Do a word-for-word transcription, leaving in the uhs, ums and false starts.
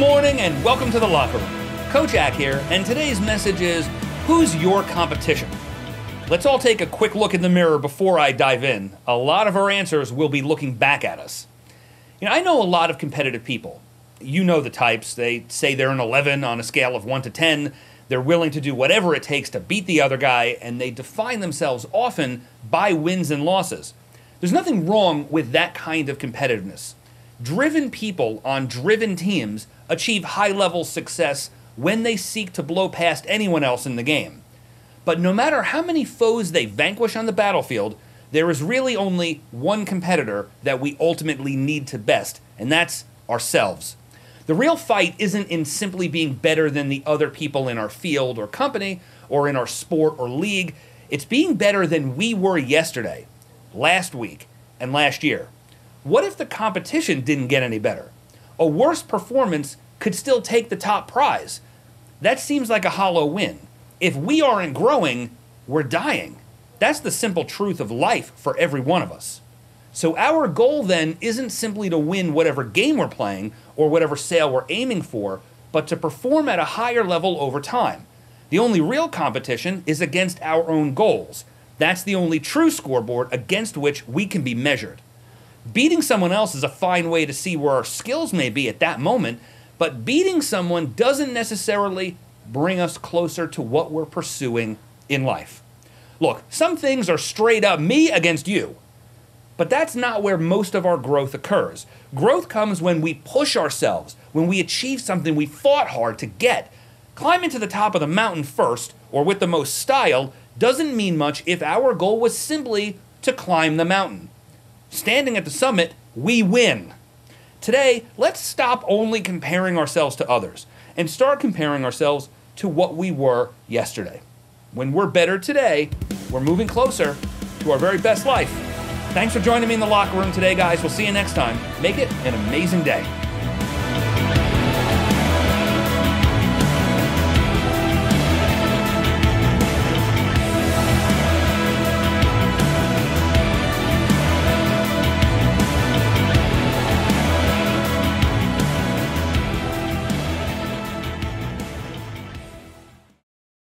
Good morning and welcome to The Locker Room. Coach Ack here, and today's message is, who's your competition? Let's all take a quick look in the mirror before I dive in. A lot of our answers will be looking back at us. You know, I know a lot of competitive people. You know the types. They say they're an eleven on a scale of one to ten. They're willing to do whatever it takes to beat the other guy, and they define themselves often by wins and losses. There's nothing wrong with that kind of competitiveness. Driven people on driven teams achieve high-level success when they seek to blow past anyone else in the game. But no matter how many foes they vanquish on the battlefield, there is really only one competitor that we ultimately need to best, and that's ourselves. The real fight isn't in simply being better than the other people in our field or company or in our sport or league. It's being better than we were yesterday, last week, and last year. What if the competition didn't get any better? A worse performance could still take the top prize. That seems like a hollow win. If we aren't growing, we're dying. That's the simple truth of life for every one of us. So our goal then isn't simply to win whatever game we're playing or whatever sale we're aiming for, but to perform at a higher level over time. The only real competition is against our own goals. That's the only true scoreboard against which we can be measured. Beating someone else is a fine way to see where our skills may be at that moment, but beating someone doesn't necessarily bring us closer to what we're pursuing in life. Look, some things are straight up me against you, but that's not where most of our growth occurs. Growth comes when we push ourselves, when we achieve something we fought hard to get. Climbing to the top of the mountain first, or with the most style, doesn't mean much if our goal was simply to climb the mountain. Standing at the summit, we win. Today, let's stop only comparing ourselves to others and start comparing ourselves to what we were yesterday. When we're better today, we're moving closer to our very best life. Thanks for joining me in the locker room today, guys. We'll see you next time. Make it an amazing day.